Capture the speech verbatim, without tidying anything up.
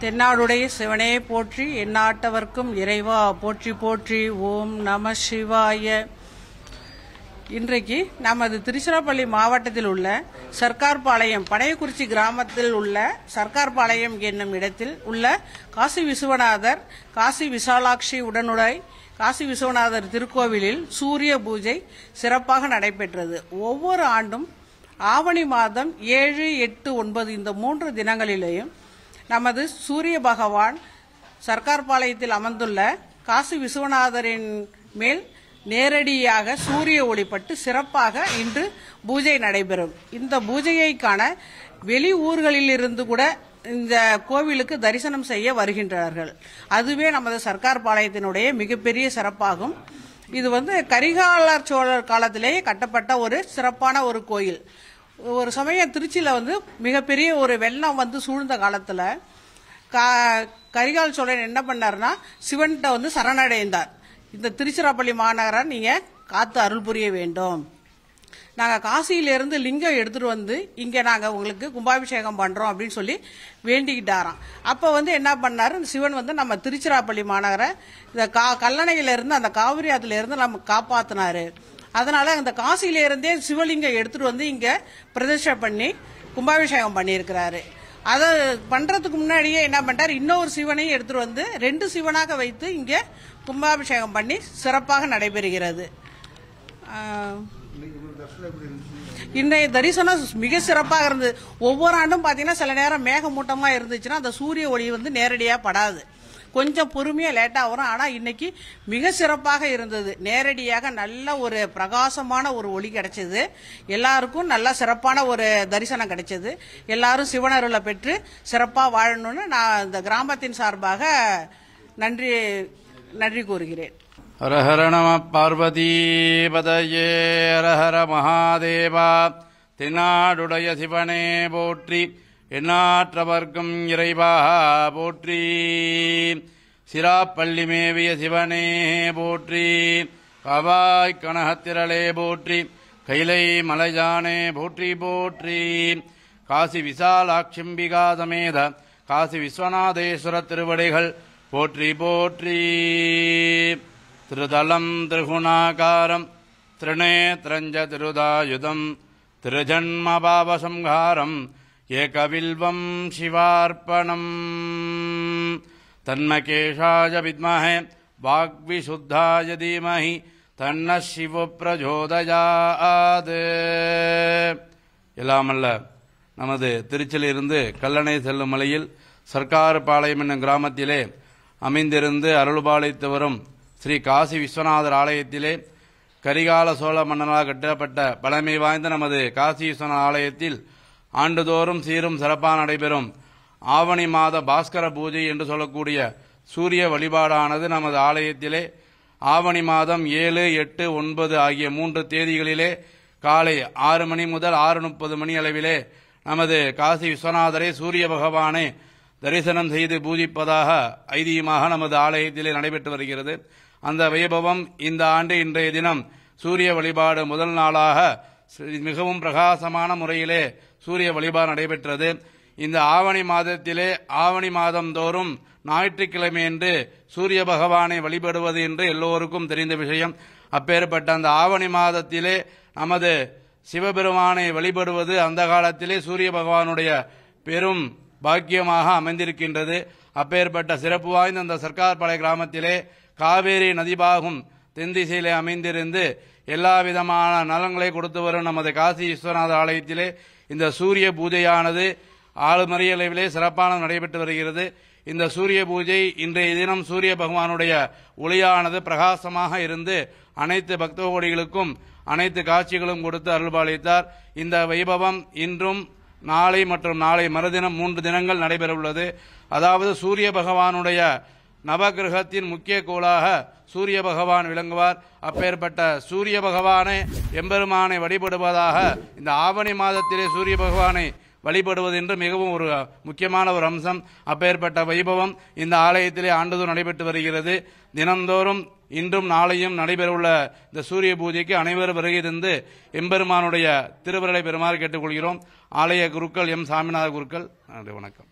तेन्नाडुडैय शिवने पोற்றி एन्नाटवर्क्कुम इरैवा पोற்றி पोற்றி ओम नमः शिवाय। இன்றைக்கு நமது திருச்சிராப்பள்ளி மாவட்டத்தில் உள்ள சர்க்கார்பாளையம் படையக்குறிச்சி கிராமத்தில் உள்ள சர்க்கார்பாளையம் என்னும் இடத்தில் உள்ள காசி விஸ்வநாதர் காசி விசாலாட்சி உடனுடாய் காசி விஸ்வநாதர் திருக்கோவிலில் சூரிய பூஜை சிறப்பாக நடைபெற்றது. ஒவ்வொரு ஆண்டும் ஆவணி மாதம் ஏழு எட்டு ஒன்பது இந்த மூன்று தினங்களிலேயும் நமது சூரிய பகவான் சர்க்கார்பாளையத்தில் அமர்ந்துள்ள காசி விஸ்வநாதரின் மேல் நேரடியாக சூரிய ஒளிப்பட்டு சிறப்பாக இன்று பூஜை நடைபெறும். இந்த பூஜையை காண வெளி ஊர்களிலிருந்து கூட இந்த கோவிலுக்கு தரிசனம் செய்ய வருகின்றார்கள். அதுவே நமது சர்க்கார்பாளையத்தினுடைய மிகப்பெரிய சிறப்பாகும். இது வந்து கரிகாலர் சோழர் காலத்திலேயே கட்டப்பட்ட ஒரு சிறப்பான ஒரு கோயில். ஒரு சமயம் திருச்சியில் வந்து மிகப்பெரிய ஒரு வெள்ளம் வந்து சூழ்ந்த காலத்தில் கரிகால் சோழன் என்ன பண்ணார்னா சிவன்கிட்ட வந்து சரணடைந்தார். இந்த திருச்சிராப்பள்ளி மாநகரை நீங்கள் காத்து அருள் புரிய வேண்டும், நாங்கள் காசியிலிருந்து லிங்கம் எடுத்துகிட்டு வந்து இங்கே நாங்கள் உங்களுக்கு கும்பாபிஷேகம் பண்ணுறோம் அப்படின்னு சொல்லி வேண்டிக்கிட்டாராம். அப்போ வந்து என்ன பண்ணார் சிவன் வந்து நம்ம திருச்சிராப்பள்ளி மாநகரை இந்த கா கல்லணையிலேருந்து அந்த காவிரி ஆற்றுலேருந்து நம்ம காப்பாற்றினார். அதனால் அந்த காசியிலேருந்தே சிவலிங்கம் எடுத்துகிட்டு வந்து இங்கே பிரதிஷ்டை பண்ணி கும்பாபிஷேகம் பண்ணியிருக்கிறாரு. அதை பண்ணுறதுக்கு முன்னாடியே என்ன பண்ணிட்டார் இன்னொரு சிவனையும் எடுத்துகிட்டு வந்து ரெண்டு சிவனாக வைத்து இங்கே கும்பாபிஷேகம் பண்ணி சிறப்பாக நடைபெறுகிறது. இன்றைய தரிசனம் மிக சிறப்பாக இருந்தது. ஒவ்வொரு ஆண்டும் பார்த்தீங்கன்னா சில நேரம் மேகமூட்டமாக இருந்துச்சுன்னா அந்த சூரிய ஒளி வந்து நேரடியாக படாது, கொஞ்சம் பொறுமையாக லேட்டாக வரும். ஆனால் இன்னைக்கு மிக சிறப்பாக இருந்தது, நேரடியாக நல்ல ஒரு பிரகாசமான ஒரு ஒளி கிடைச்சது. எல்லாருக்கும் நல்லா சிறப்பான ஒரு தரிசனம் கிடைச்சது. எல்லாரும் சிவனருளை பெற்று சிறப்பாக வாழணும்னு நான் இந்த கிராமத்தின் சார்பாக நன்றி நன்றி கூறுகிறேன். ஹரஹர நம பார்வதி பதயே ஹரஹர மகாதேவா. திருநாடுடைய சிவனே போற்றி எண்ணாற்றவர்க்கும் இறைவா போற்றி. சிராப்பள்ளி மேவிய சிவனே போற்றி. காவாய் கனகத்திரளே போற்றி. கைலை மலையானே போற்றி போற்றி. காசி விசாலாட்சிம்பிகா சமேத காசி விஸ்வநாதேஸ்வர திருவடிகள் போற்றி போற்றி. திருதலம் திருகுணாகாரம் திருநேத்ரஞ்ச திருதாயுதம் திருஜன்ம பாவசம்ஹாரம் ஏகவில்வம் சிவார்ப்பணம். தன்மகேஷாய வித்மஹே வாக்விசுத்தாய தீமஹி தன்ன சிவ பிரஜோதயாத். எல்லாமல்ல நமது திருச்சியிலிருந்து கல்லணை செல்லும் மலையில் சர்க்கார்பாளையம் என்னும் கிராமத்திலே அமைந்திருந்து அருள்பாலித்து வரும் ஸ்ரீ காசி விஸ்வநாதர் ஆலயத்திலே கரிகால சோழ மன்னனால் கட்டப்பட்ட பழமை வாய்ந்த நமது காசி விஸ்வநாதர் ஆலயத்தில் ஆண்டுதோறும் சீரும் சிறப்பாக நடைபெறும் ஆவணி மாத பாஸ்கர பூஜை என்று சொல்லக்கூடிய சூரிய வழிபாடானது நமது ஆலயத்திலே ஆவணி மாதம் ஏழு எட்டு ஒன்பது ஆகிய மூன்று தேதிகளிலே காலை ஆறு மணி முதல் ஆறு முப்பது மணி அளவிலே நமது காசி விஸ்வநாதரை சூரிய பகவானை தரிசனம் செய்து பூஜிப்பதாக ஐதீகமாக நமது ஆலயத்திலே நடைபெற்று வருகிறது. அந்த வைபவம் இந்த ஆண்டு இன்றைய தினம் சூரிய வழிபாடு முதல் நாளாக மிகவும் பிரகாசமான முறையிலே சூரிய வழிபாடு நடைபெற்றது. இந்த ஆவணி மாதத்திலே ஆவணி மாதம் தோறும் ஞாயிற்றுக்கிழமையன்று சூரிய பகவானை வழிபடுவது என்று எல்லோருக்கும் தெரிந்த விஷயம். அப்பேற்பட்ட அந்த ஆவணி மாதத்திலே நமது சிவபெருமானை வழிபடுவது அந்த காலத்திலே சூரிய பகவானுடைய பெரும் பாக்கியமாக அமைந்திருக்கின்றது. அப்பேற்பட்ட சிறப்பு வாய்ந்த அந்த சர்க்கார்பாளைய கிராமத்திலே காவேரி நதிபாகும் தென்திசையிலே அமைந்திருந்து எல்லா விதமான நலன்களை கொடுத்து வரும் நமது காசி விஸ்வநாதர் ஆலயத்திலே இந்த சூரிய பூஜையானது ஆளுமறியளவிலே சிறப்பான நடைபெற்று வருகிறது. இந்த சூரிய பூஜை இன்றைய தினம் சூரிய பகவானுடைய ஒளியானது பிரகாசமாக இருந்து அனைத்து பக்த கோடிகளுக்கும் அனைத்து காட்சிகளும் கொடுத்து அருள்பாலித்தார். இந்த வைபவம் இன்றும் நாளை மற்றும் நாளை மறுதினம் மூன்று தினங்கள் நடைபெறவுள்ளது. அதாவது சூரிய பகவானுடைய நவகிரகத்தின் முக்கிய கோளாக சூரிய பகவான் விளங்குவார். அப்பேற்பட்ட சூரிய பகவானை எம்பெருமானை வழிபடுவதாக இந்த ஆவணி மாதத்திலே சூரிய பகவானை வழிபடுவது என்று மிகவும் ஒரு முக்கியமான ஒரு அம்சம். அப்பேற்பட்ட வைபவம் இந்த ஆலயத்திலே ஆண்டுதோறும் நடைபெற்று வருகிறது. தினந்தோறும் இன்றும் நாளையும் நடைபெறவுள்ள இந்த சூரிய பூஜைக்கு அனைவரும் வருகை தந்து எம்பெருமானுடைய திருவருளை பெறுமாறு கேட்டுக்கொள்கிறோம். ஆலய குருக்கள் எம் சாமிநாத குருக்கள். நன்றி, வணக்கம்.